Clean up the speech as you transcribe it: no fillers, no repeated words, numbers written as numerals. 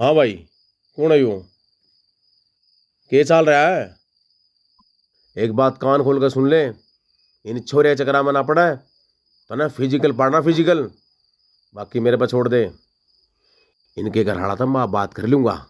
हाँ भाई कौन है यूं के चाल रहा है? एक बात कान खोल कर सुन ले, इन छोरे चक्रा में ना पड़ा है तो ना फिजिकल पढ़ना फिजिकल, बाकी मेरे पर छोड़ दे। इनके घर हाड़ा था मैं बात कर लूँगा।